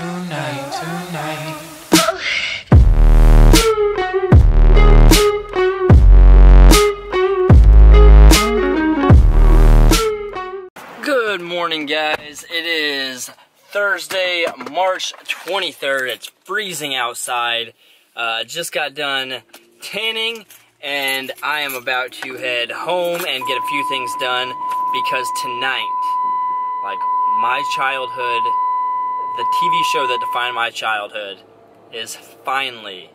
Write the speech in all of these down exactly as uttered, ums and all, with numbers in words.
tonight, tonight. Good morning, guys. It is Thursday, March twenty-third. It's freezing outside. Uh, just got done tanning, and I am about to head home and get a few things done because tonight, like my childhood, the T V show that defined my childhood is finally,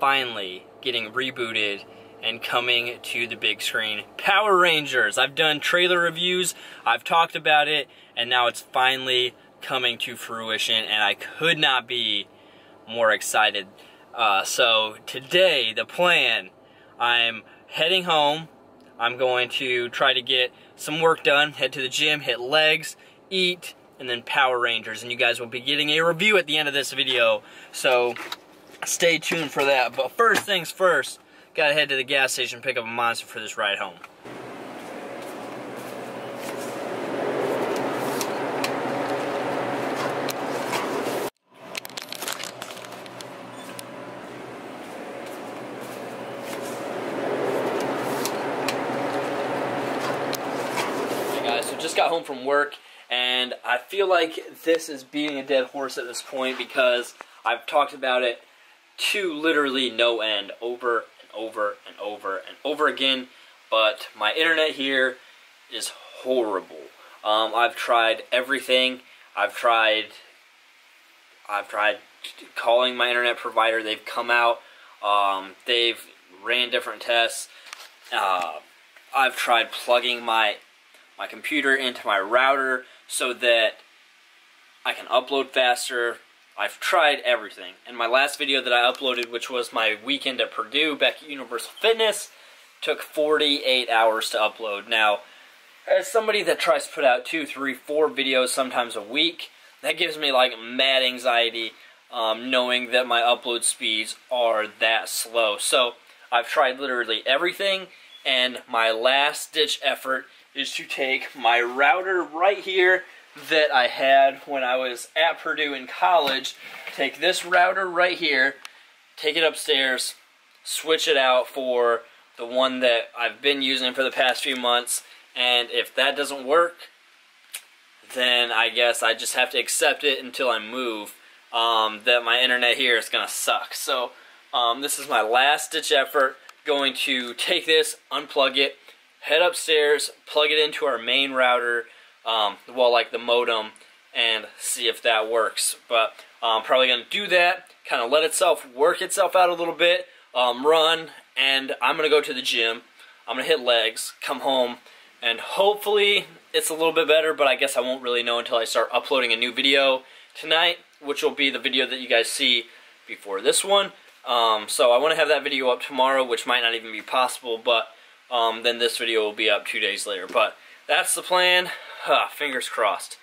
finally getting rebooted and coming to the big screen. Power Rangers. I've done trailer reviews, I've talked about it, and now it's finally coming to fruition, and I could not be more excited. Uh, so today, the plan, I'm heading home. I'm going to try to get some work done, head to the gym, hit legs, eat, and then Power Rangers. And you guys will be getting a review at the end of this video, so stay tuned for that. But first things first, gotta head to the gas station and pick up a Monster for this ride home. Got home from work, and I feel like this is beating a dead horse at this point because I've talked about it to literally no end, over and over and over and over again, but my internet here is horrible. Um, I've tried everything. I've tried I've tried calling my internet provider. They've come out. Um, they've ran different tests. Uh, I've tried plugging my my computer into my router so that I can upload faster. I've tried everything. And my last video that I uploaded, which was my weekend at Purdue back at Universal Fitness, took forty-eight hours to upload. Now, as somebody that tries to put out two, three, four videos sometimes a week, that gives me like mad anxiety um, knowing that my upload speeds are that slow. So I've tried literally everything, and my last ditch effort is to take my router right here that I had when I was at Purdue in college, take this router right here, take it upstairs, switch it out for the one that I've been using for the past few months, and if that doesn't work, then I guess I just have to accept it until I move, um, that my internet here is gonna suck. So um, this is my last ditch effort, going to take this, unplug it, head upstairs, plug it into our main router, um, well, like the modem, and see if that works. But I'm probably going to do that, kind of let itself work itself out a little bit, um, run, and I'm going to go to the gym. I'm going to hit legs, come home, and hopefully it's a little bit better, but I guess I won't really know until I start uploading a new video tonight, which will be the video that you guys see before this one. Um, so I want to have that video up tomorrow, which might not even be possible, but Um, then this video will be up two days later. But that's the plan. Huh, fingers crossed.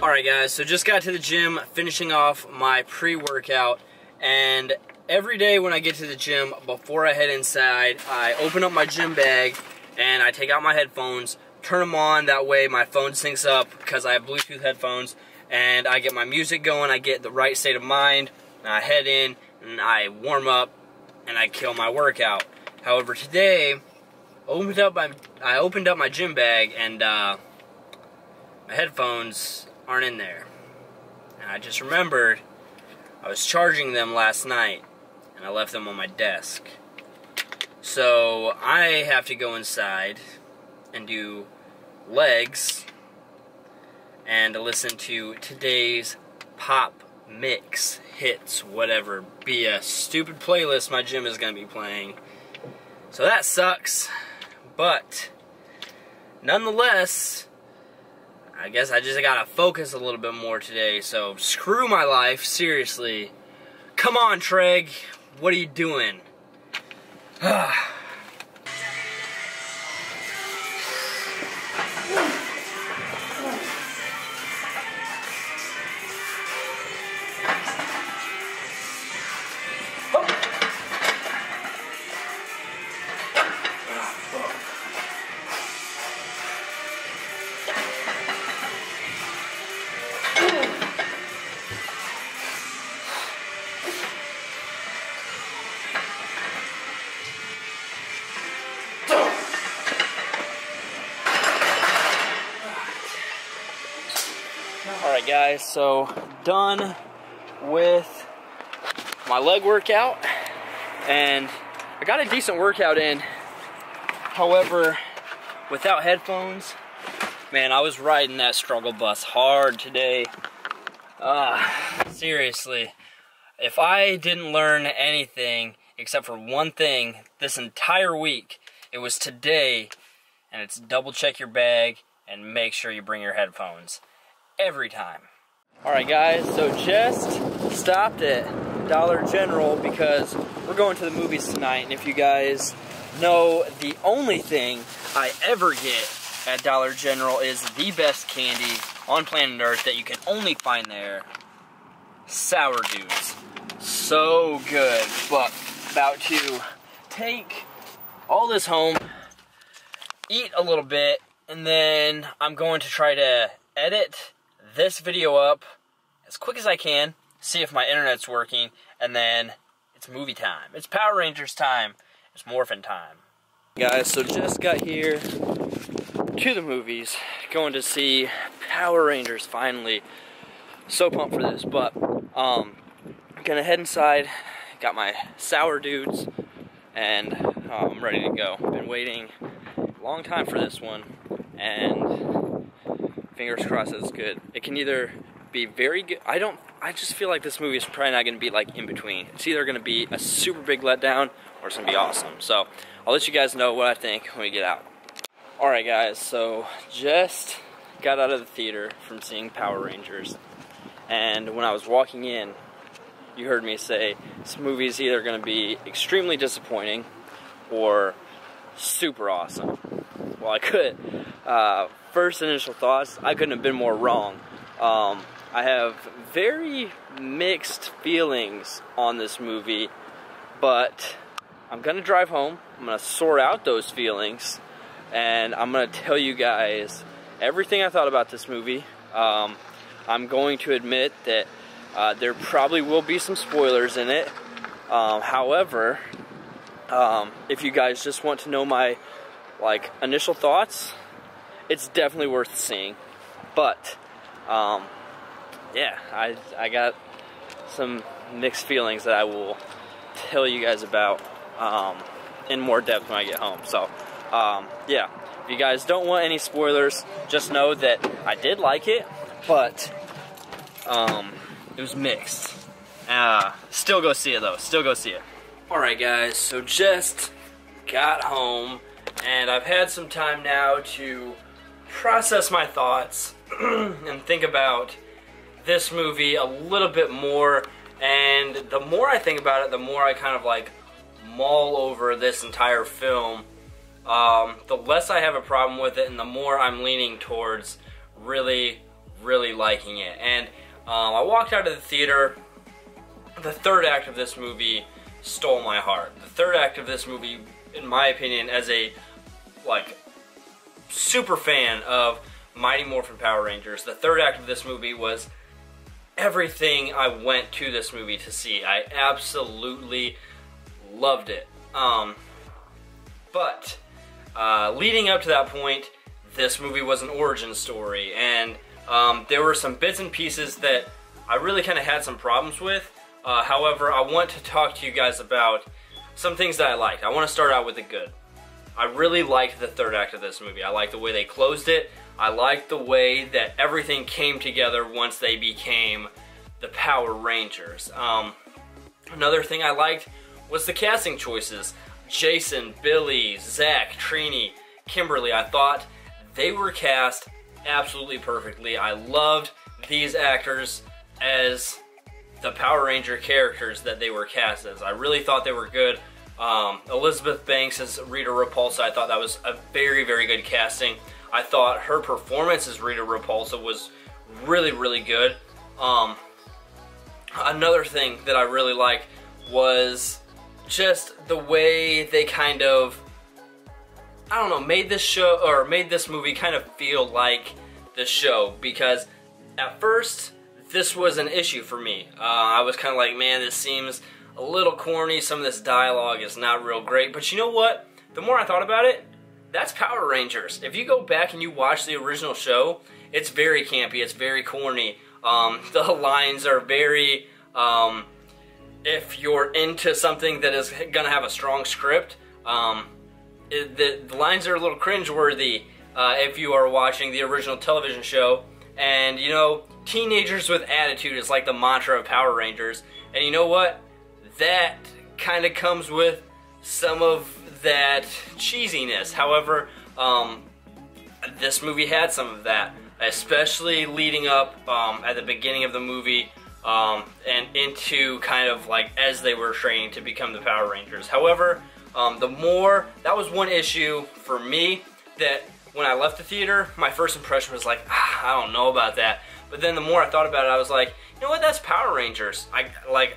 Alright guys, so just got to the gym, finishing off my pre-workout, and every day when I get to the gym, before I head inside, I open up my gym bag and I take out my headphones, turn them on, that way my phone syncs up because I have Bluetooth headphones, and I get my music going, I get the right state of mind, and I head in, and I warm up, and I kill my workout. However, today, opened up my, I opened up my gym bag, and uh, my headphones aren't in there, and I just remembered I was charging them last night and I left them on my desk. So I have to go inside and do legs and listen to today's pop mix, hits, whatever B S stupid playlist my gym is going to be playing. So that sucks, but nonetheless, I guess I just gotta focus a little bit more today, so screw my life, seriously. Come on, Treg, what are you doing? guys, so done with my leg workout, and I got a decent workout in. However, without headphones, man, I was riding that struggle bus hard today. Ah, uh, seriously, if I didn't learn anything except for one thing this entire week, it was today, and it's double check your bag and make sure you bring your headphones every time. All right, guys, so just stopped at Dollar General because we're going to the movies tonight, and if you guys know, the only thing I ever get at Dollar General is the best candy on planet Earth that you can only find there, sourdoughs. So good, but about to take all this home, eat a little bit, and then I'm going to try to edit this video up as quick as I can, see if my internet's working, and then it's movie time. It's Power Rangers time. It's Morphin time. Guys, so just got here to the movies, going to see Power Rangers finally. So pumped for this, but um, I'm gonna head inside, got my sourdoughs, and oh, I'm ready to go. Been waiting a long time for this one, and fingers crossed it's good. It can either be very good, I don't, I just feel like this movie is probably not gonna be like in between. It's either gonna be a super big letdown or it's gonna be awesome. So I'll let you guys know what I think when we get out. Alright guys, so just got out of the theater from seeing Power Rangers, and when I was walking in, you heard me say this movie's either going to be extremely disappointing or super awesome. Well, I could. Uh, first initial thoughts, I couldn't have been more wrong. Um, I have very mixed feelings on this movie, but I'm going to drive home, I'm going to sort out those feelings, and I'm going to tell you guys everything I thought about this movie. Um, I'm going to admit that uh, there probably will be some spoilers in it. Um, however, um, if you guys just want to know my like initial thoughts, it's definitely worth seeing. But, um, yeah, I, I got some mixed feelings that I will tell you guys about um, in more depth when I get home. So. Um, yeah, if you guys don't want any spoilers, just know that I did like it, but um, it was mixed. Uh, still go see it though, still go see it. Alright guys, so just got home, and I've had some time now to process my thoughts and think about this movie a little bit more, and the more I think about it, the more I kind of like mull over this entire film. Um, the less I have a problem with it, and the more I'm leaning towards really, really liking it. And um, I walked out of the theater. The third act of this movie stole my heart. The third act of this movie, in my opinion, as a like super fan of Mighty Morphin Power Rangers, the third act of this movie was everything I went to this movie to see. I absolutely loved it. Um, but Uh, leading up to that point, this movie was an origin story, and um, there were some bits and pieces that I really kind of had some problems with. Uh, however, I want to talk to you guys about some things that I liked. I want to start out with the good. I really liked the third act of this movie. I liked the way they closed it. I liked the way that everything came together once they became the Power Rangers. Um, another thing I liked was the casting choices. Jason, Billy, Zach, Trini, Kimberly, I thought they were cast absolutely perfectly. I loved these actors as the Power Ranger characters that they were cast as. I really thought they were good. Um, Elizabeth Banks as Rita Repulsa, I thought that was a very, very good casting. I thought her performance as Rita Repulsa was really, really good. Um, another thing that I really liked was just the way they kind of, I don't know, made this show, or made this movie kind of feel like the show, because at first this was an issue for me. Uh, I was kind of like, man, this seems a little corny, some of this dialogue is not real great, but you know what? The more I thought about it, that's Power Rangers. If you go back and you watch the original show, it's very campy, it's very corny, Um, the lines are very, um, if you're into something that is gonna have a strong script, um, it, the, the lines are a little cringeworthy uh, if you are watching the original television show. And you know, teenagers with attitude is like the mantra of Power Rangers. And you know what? That kind of comes with some of that cheesiness. However, um, this movie had some of that, especially leading up um, at the beginning of the movie um, and into kind of like as they were training to become the Power Rangers. However, um, the more, that was one issue for me that when I left the theater, my first impression was like, ah, I don't know about that. But then the more I thought about it, I was like, you know what, that's Power Rangers. I like,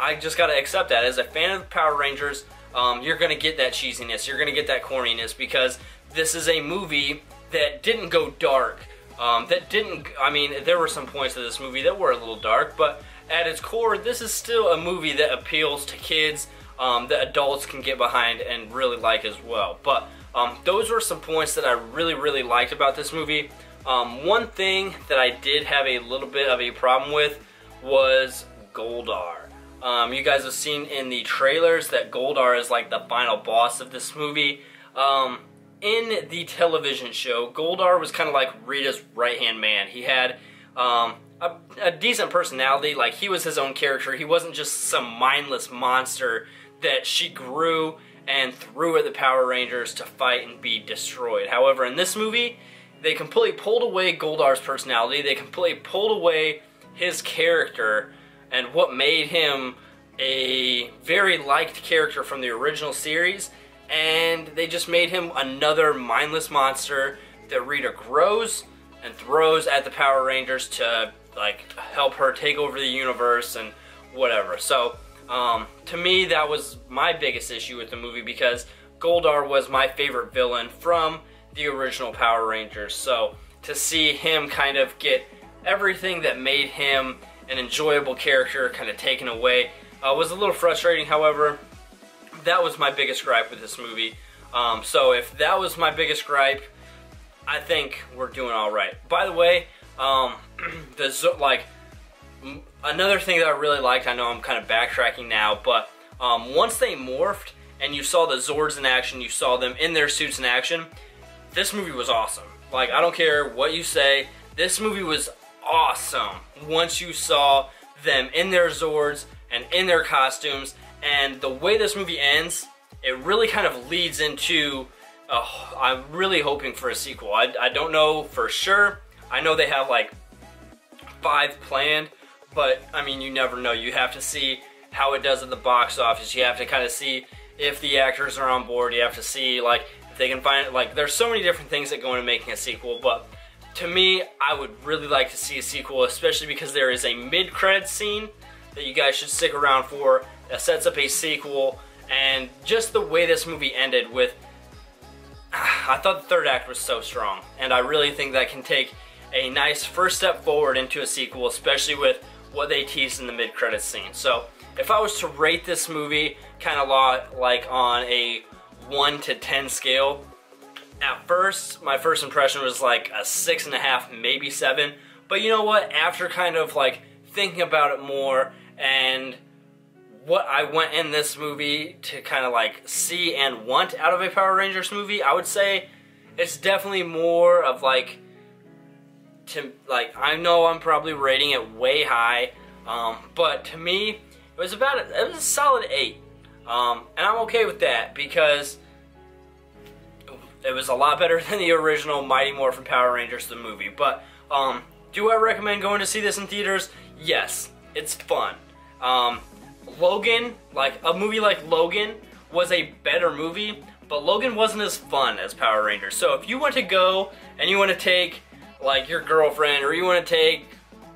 I just gotta accept that. As a fan of Power Rangers, um, you're gonna get that cheesiness, you're gonna get that corniness, because this is a movie that didn't go dark. Um, that didn't, I mean, there were some points of this movie that were a little dark, but at its core, this is still a movie that appeals to kids, um, that adults can get behind and really like as well. But um, those were some points that I really, really liked about this movie. Um, one thing that I did have a little bit of a problem with was Goldar. Um, you guys have seen in the trailers that Goldar is like the final boss of this movie. Um, in the television show, Goldar was kind of like Rita's right-hand man. He had um, a, a decent personality. Like, he was his own character. He wasn't just some mindless monster that she grew and threw at the Power Rangers to fight and be destroyed. However, in this movie, they completely pulled away Goldar's personality. They completely pulled away his character and what made him a very liked character from the original series. And they just made him another mindless monster that Rita grows and throws at the Power Rangers to like help her take over the universe and whatever. So um, to me, that was my biggest issue with the movie, because Goldar was my favorite villain from the original Power Rangers. So to see him kind of get everything that made him an enjoyable character kind of taken away uh, was a little frustrating. However, that was my biggest gripe with this movie. Um, so if that was my biggest gripe, I think we're doing all right. By the way, um, the like another thing that I really liked, I know I'm kind of backtracking now, but um, once they morphed and you saw the Zords in action, you saw them in their suits in action, this movie was awesome. Like, I don't care what you say, this movie was awesome once you saw them in their Zords and in their costumes. And the way this movie ends, it really kind of leads into, oh, I'm really hoping for a sequel. I, I don't know for sure. I know they have like five planned, but I mean, you never know. You have to see how it does at the box office. You have to kind of see if the actors are on board. You have to see like if they can find it. Like, there's so many different things that go into making a sequel, but to me, I would really like to see a sequel, especially because there is a mid-credits scene that you guys should stick around for that sets up a sequel. And just the way this movie ended with, I thought the third act was so strong, and I really think that can take a nice first step forward into a sequel, especially with what they teased in the mid-credits scene. So if I was to rate this movie kind of like on a one to ten scale, at first, my first impression was like a six and a half, maybe seven. But you know what? After kind of like thinking about it more and what I went in this movie to kind of like see and want out of a Power Rangers movie, I would say it's definitely more of like, to like, I know I'm probably rating it way high, um, but to me, it was about a, it was a solid eight, um, and I'm okay with that because it was a lot better than the original Mighty Morphin Power Rangers, the movie. But um, do I recommend going to see this in theaters? Yes, it's fun. Um, Logan, like a movie like Logan, was a better movie, but Logan wasn't as fun as Power Rangers. So if you want to go and you want to take like your girlfriend or you want to take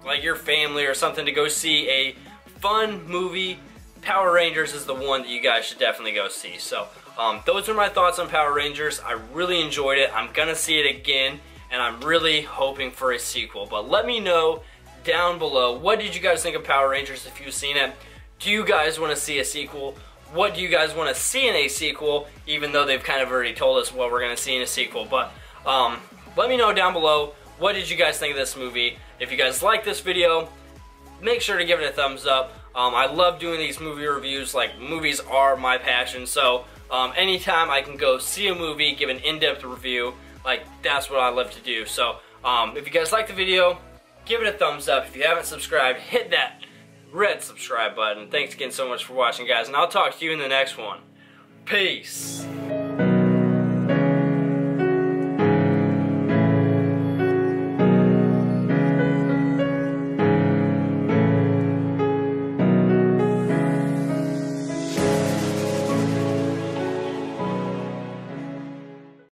like your family or something to go see a fun movie, Power Rangers is the one that you guys should definitely go see. So um, those are my thoughts on Power Rangers. I really enjoyed it. I'm gonna see it again, and I'm really hoping for a sequel. But let me know down below, what did you guys think of Power Rangers if you've seen it? Do you guys want to see a sequel? What do you guys want to see in a sequel, even though they've kind of already told us what we're gonna see in a sequel? But um, let me know down below, what did you guys think of this movie? If you guys like this video, make sure to give it a thumbs up. Um, I love doing these movie reviews. Like, movies are my passion, so um, anytime I can go see a movie, give an in-depth review, like, that's what I love to do. So um, if you guys like the video, give it a thumbs up. If you haven't subscribed, hit that red subscribe button. Thanks again so much for watching, guys, and I'll talk to you in the next one. Peace.